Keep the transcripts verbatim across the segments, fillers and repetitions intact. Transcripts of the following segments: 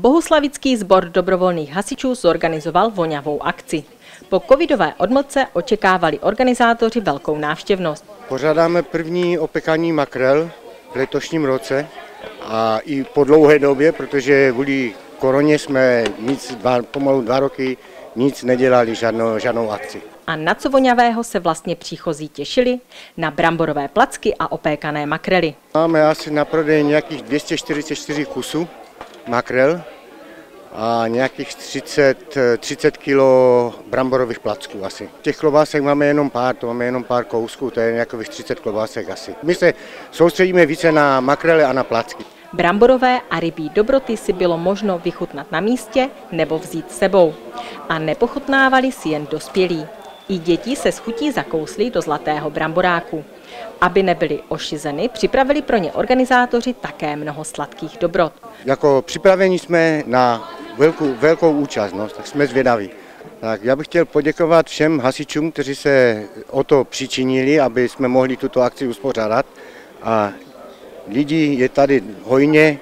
Bohuslavický sbor dobrovolných hasičů zorganizoval voňavou akci. Po covidové odmlce očekávali organizátoři velkou návštěvnost. Pořádáme první opekání makrel v letošním roce a i po dlouhé době, protože kvůli koroně jsme nic, dva, pomalu dva roky nic nedělali, žádnou, žádnou akci. A na co voňavého se vlastně příchozí těšili? Na bramborové placky a opékané makrely. Máme asi na prodej nějakých dvě stě čtyřicet čtyři kusů makrel a nějakých třicet, třicet kilo bramborových placků asi. Těch klobásek máme jenom pár, to máme jenom pár kousků, to je nějakých třicet klobásek asi. My se soustředíme více na makrele a na placky. Bramborové a rybí dobroty si bylo možno vychutnat na místě nebo vzít s sebou. A nepochutnávali si jen dospělí. I děti se s chutí zakouslí do zlatého bramboráku. Aby nebyly ošizeny, připravili pro ně organizátoři také mnoho sladkých dobrot. Jako připraveni jsme na velkou, velkou účast, no, tak jsme zvědaví. Tak já bych chtěl poděkovat všem hasičům, kteří se o to přičinili, aby jsme mohli tuto akci uspořádat. A lidí je tady hojně,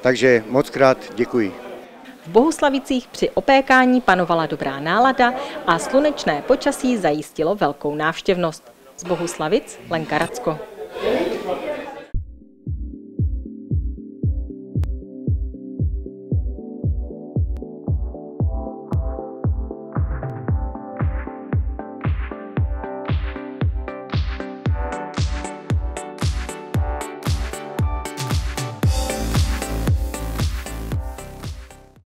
takže moc krát děkuji. V Bohuslavicích při opékání panovala dobrá nálada a slunečné počasí zajistilo velkou návštěvnost. Z Bohuslavic Lenka Racko.